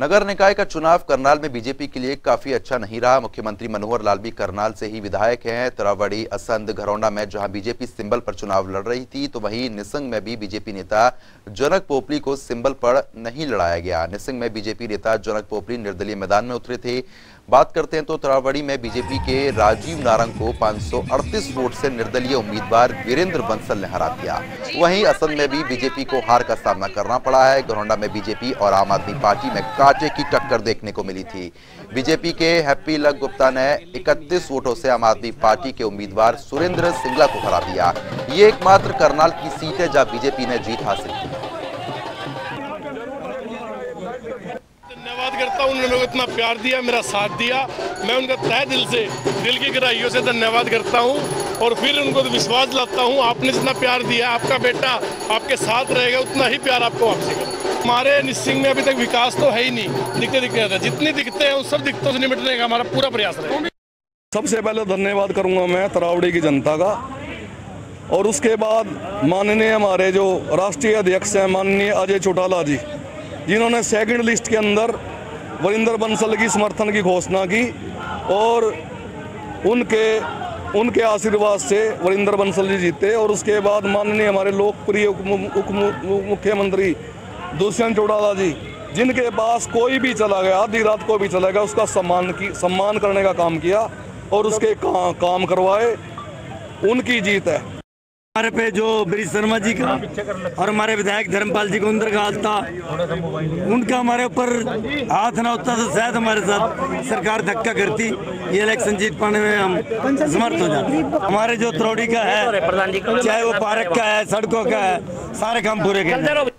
नगर निकाय का चुनाव करनाल में बीजेपी के लिए काफी अच्छा नहीं रहा। मुख्यमंत्री मनोहर लाल भी करनाल से ही विधायक हैं। तरावड़ी, असंध, घरौंडा में जहां बीजेपी सिंबल पर चुनाव लड़ रही थी, तो वहीं निसंग में भी बीजेपी नेता जनक पोपली को सिंबल पर नहीं लड़ाया गया। निसंग में बीजेपी नेता जनक पोपली निर्दलीय मैदान में उतरे थे। बात करते हैं तो तरावड़ी में बीजेपी के राजीव नारंग को 538 वोट से निर्दलीय उम्मीदवार वीरेंद्र बंसल ने हरा दिया। वहीं असंध में भी बीजेपी को हार का सामना करना पड़ा है। घरौंडा में बीजेपी और आम आदमी पार्टी में कांटे की टक्कर देखने को मिली थी। बीजेपी के हैप्पी लक गुप्ता ने 31 वोटों से आम आदमी पार्टी के उम्मीदवार सुरेंद्र सिंगला को हरा दिया। ये एकमात्र करनाल की सीट है जहाँ बीजेपी ने जीत हासिल की। धन्यवाद करता हूँ, उन्होंने इतना प्यार दिया, मेरा साथ दिया। मैं उनका तहे दिल से, दिल की गहराइयों से धन्यवाद करता हूँ और फिर उनको विश्वास लाता हूँ। आपने जितना प्यार दिया, आपका बेटा आपके साथ रहेगा, उतना ही प्यार आपको वापसी करेगा। हमारे निसिंग में अभी तक विकास तो है ही नहीं, दिखते रहता, जितनी दिखते हैं उन सब दिक्कतों से निपटने का हमारा पूरा प्रयास रहेगा। सबसे पहले धन्यवाद करूँगा मैं तरावड़ी की जनता का, और उसके बाद माननीय हमारे जो राष्ट्रीय अध्यक्ष हैं माननीय अजय चौटाला जी, जिन्होंने सेकंड लिस्ट के अंदर वीरेंद्र बंसल की समर्थन की घोषणा की और उनके आशीर्वाद से वीरेंद्र बंसल जी जीते। और उसके बाद माननीय हमारे लोकप्रिय मुख्यमंत्री दुष्यंत चौटाला जी, जिनके पास कोई भी चला गया, आधी रात को भी चला गया, उसका सम्मान करने का काम किया और उसके काम करवाए। उनकी जीत है। हमारे पे जो बृज शर्मा जी का और हमारे विधायक धर्मपाल जी का उनका हाथ था, उनका हमारे ऊपर हाथ ना होता तो शायद हमारे साथ सरकार धक्का करती, ये इलेक्शन जीत पाने में हम समर्थ हो जाते। हमारे जो तरोड़ी का है, चाहे वो पार्क का है, सड़कों का है, सारे काम पूरे किए।